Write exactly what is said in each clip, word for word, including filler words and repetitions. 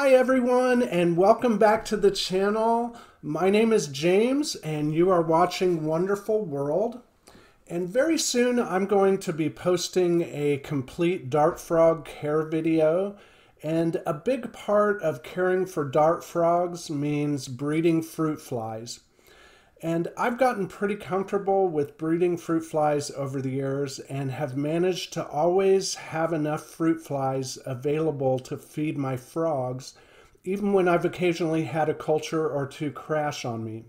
Hi everyone, and welcome back to the channel. My name is James and you are watching Wonderful World. And very soon I'm going to be posting a complete dart frog care video. And a big part of caring for dart frogs means breeding fruit flies. And I've gotten pretty comfortable with breeding fruit flies over the years and have managed to always have enough fruit flies available to feed my frogs, even when I've occasionally had a culture or two crash on me.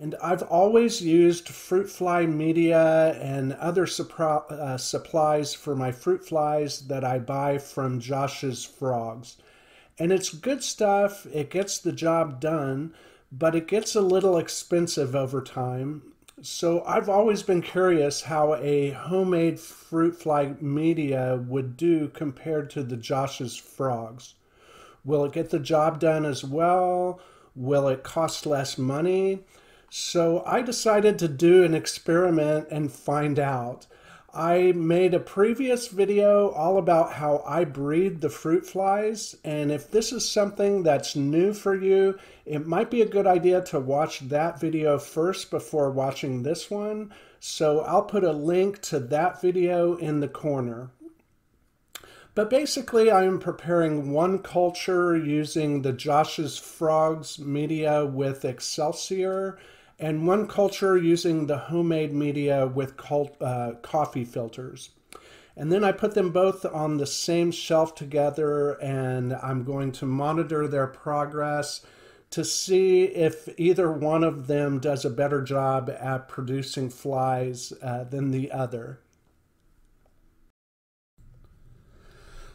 And I've always used fruit fly media and other uh, supplies for my fruit flies that I buy from Josh's Frogs. And it's good stuff, it gets the job done, but it gets a little expensive over time. So I've always been curious how a homemade fruit fly media would do compared to the Josh's Frogs. Will it get the job done as well? Will it cost less money? So I decided to do an experiment and find out. I made a previous video all about how I breed the fruit flies, and if this is something that's new for you, it might be a good idea to watch that video first before watching this one. So I'll put a link to that video in the corner. But basically I am preparing one culture using the Josh's Frogs media with Excelsior, and one culture using the homemade media with uh, coffee filters. And then I put them both on the same shelf together, and I'm going to monitor their progress to see if either one of them does a better job at producing flies uh, than the other.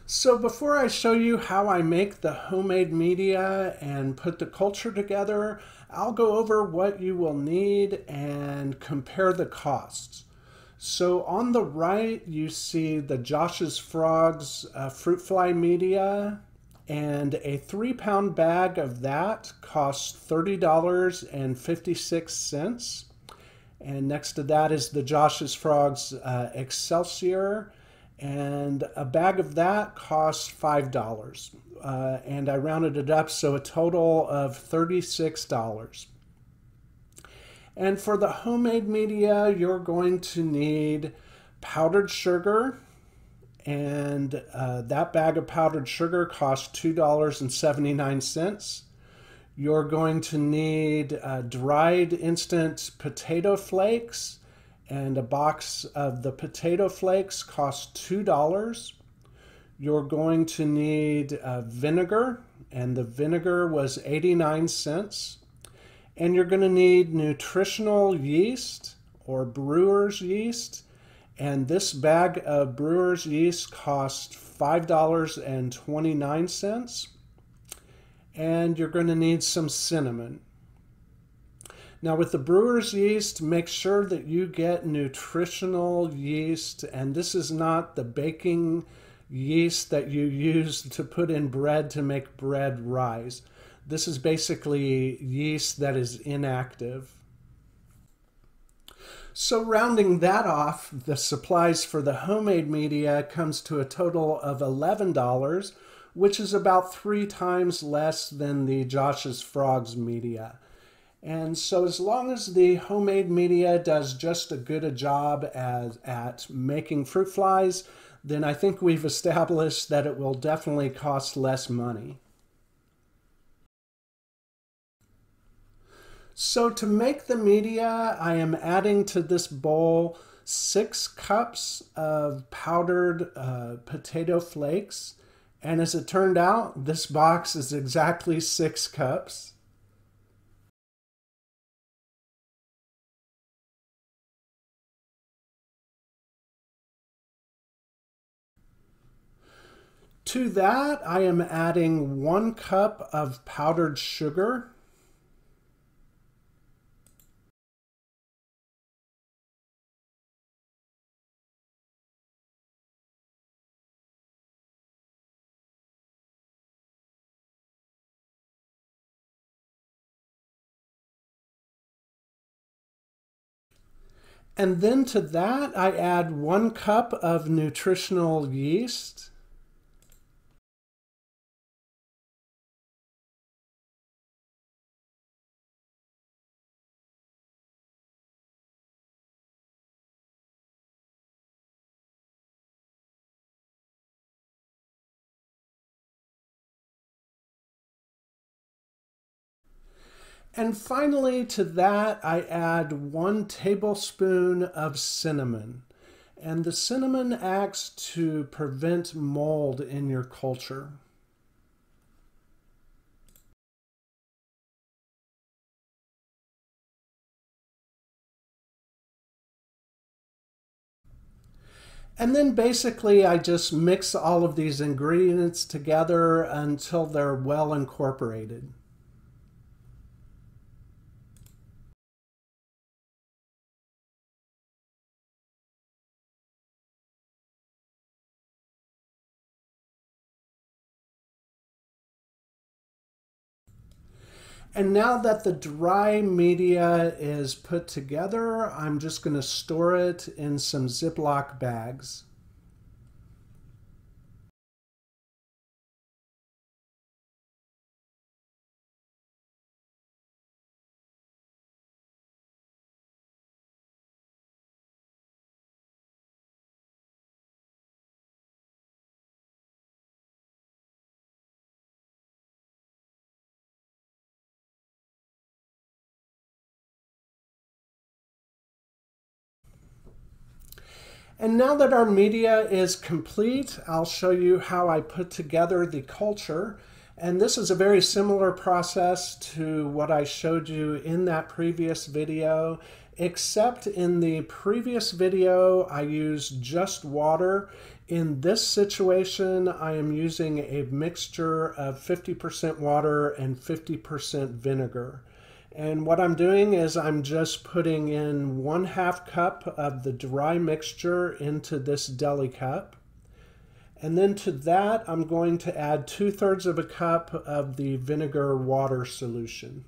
So before I show you how I make the homemade media and put the culture together, I'll go over what you will need and compare the costs. So on the right, you see the Josh's Frogs uh, fruit fly media, and a three pound bag of that costs thirty dollars and fifty-six cents. And next to that is the Josh's Frogs uh, Excelsior, and a bag of that costs five dollars, uh, and I rounded it up, so a total of thirty-six dollars. And for the homemade media, you're going to need powdered sugar, and uh, that bag of powdered sugar costs two dollars and seventy-nine cents. You're going to need uh, dried instant potato flakes, and a box of the potato flakes costs two dollars. You're going to need uh, vinegar, and the vinegar was eighty-nine cents. And you're gonna need nutritional yeast or brewer's yeast, and this bag of brewer's yeast costs five dollars and twenty-nine cents. And you're gonna need some cinnamon. Now with the brewer's yeast, make sure that you get nutritional yeast, and this is not the baking yeast that you use to put in bread to make bread rise. This is basically yeast that is inactive. So rounding that off, the supplies for the homemade media comes to a total of eleven dollars, which is about three times less than the Josh's Frogs media. And so as long as the homemade media does just as good a job as at making fruit flies, then I think we've established that it will definitely cost less money. So to make the media, I am adding to this bowl six cups of powdered uh, potato flakes. And as it turned out, this box is exactly six cups. To that, I am adding one cup of powdered sugar, and then to that, I add one cup of nutritional yeast, And finally, to that, I add one tablespoon of cinnamon. And the cinnamon acts to prevent mold in your culture. And then basically I just mix all of these ingredients together until they're well incorporated. And now that the dry media is put together, I'm just going to store it in some Ziploc bags. And now that our media is complete, I'll show you how I put together the culture. And this is a very similar process to what I showed you in that previous video, except in the previous video, I used just water. In this situation, I am using a mixture of fifty percent water and fifty percent vinegar. And what I'm doing is I'm just putting in one half cup of the dry mixture into this deli cup. And then to that, I'm going to add two thirds of a cup of the vinegar water solution.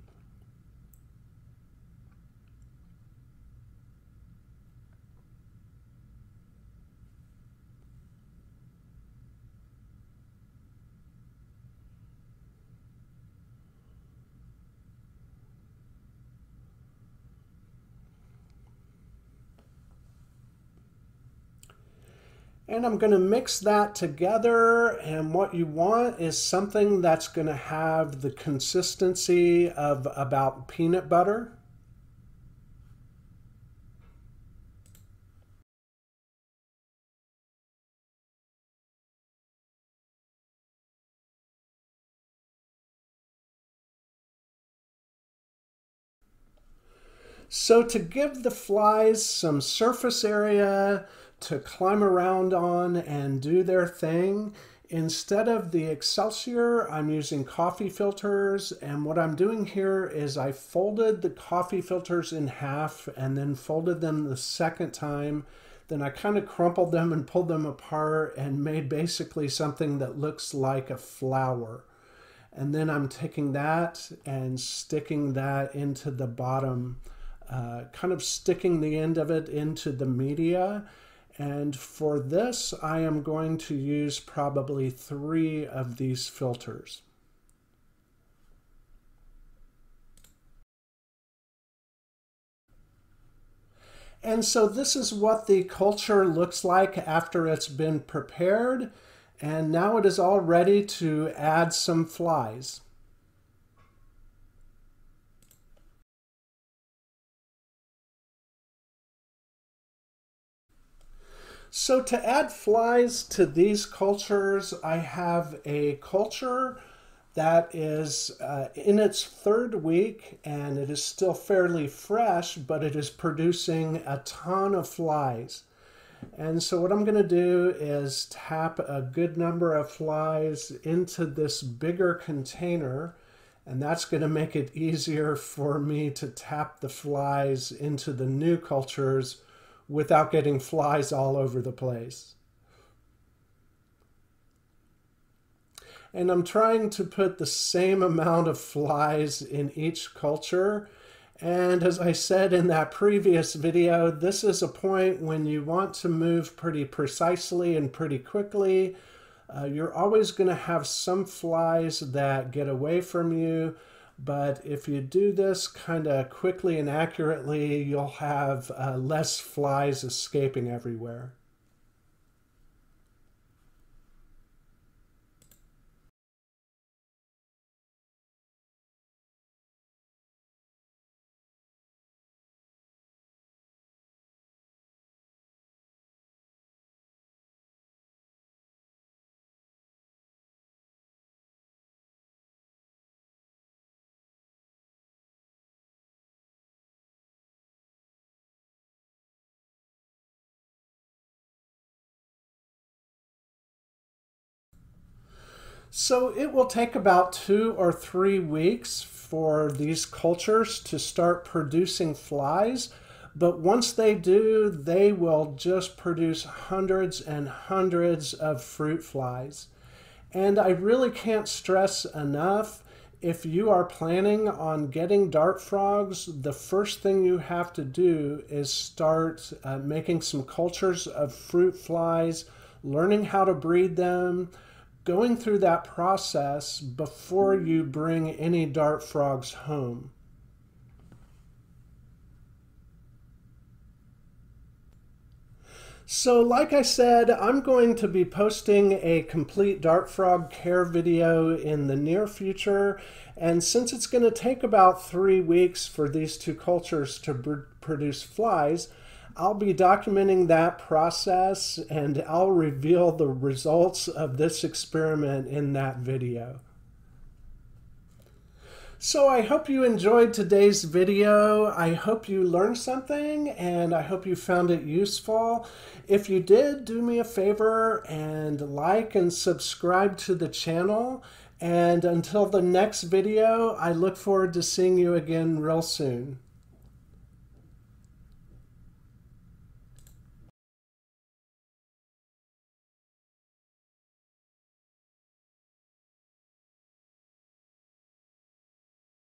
And I'm going to mix that together, and what you want is something that's going to have the consistency of about peanut butter. So to give the flies some surface area to climb around on and do their thing, instead of the Excelsior, I'm using coffee filters. And what I'm doing here is I folded the coffee filters in half and then folded them the second time. Then I kind of crumpled them and pulled them apart and made basically something that looks like a flower. And then I'm taking that and sticking that into the bottom. Uh, kind of sticking the end of it into the media. And for this, I am going to use probably three of these filters. And so this is what the culture looks like after it's been prepared. And now it is all ready to add some flies. So to add flies to these cultures, I have a culture that is uh, in its third week, and it is still fairly fresh, but it is producing a ton of flies. And so what I'm going to do is tap a good number of flies into this bigger container, and that's going to make it easier for me to tap the flies into the new cultures without getting flies all over the place. And I'm trying to put the same amount of flies in each culture. And as I said in that previous video, this is a point when you want to move pretty precisely and pretty quickly. Uh, you're always going to have some flies that get away from you. But if you do this kind of quickly and accurately, you'll have uh, less flies escaping everywhere. So it will take about two or three weeks for these cultures to start producing flies. But once they do, they will just produce hundreds and hundreds of fruit flies. And I really can't stress enough, if you are planning on getting dart frogs, the first thing you have to do is start uh, making some cultures of fruit flies, learning how to breed them, going through that process before you bring any dart frogs home. So like I said, I'm going to be posting a complete dart frog care video in the near future. And since it's going to take about three weeks for these two cultures to produce flies, I'll be documenting that process and I'll reveal the results of this experiment in that video. So I hope you enjoyed today's video. I hope you learned something and I hope you found it useful. If you did, do me a favor and like and subscribe to the channel. And until the next video, I look forward to seeing you again real soon.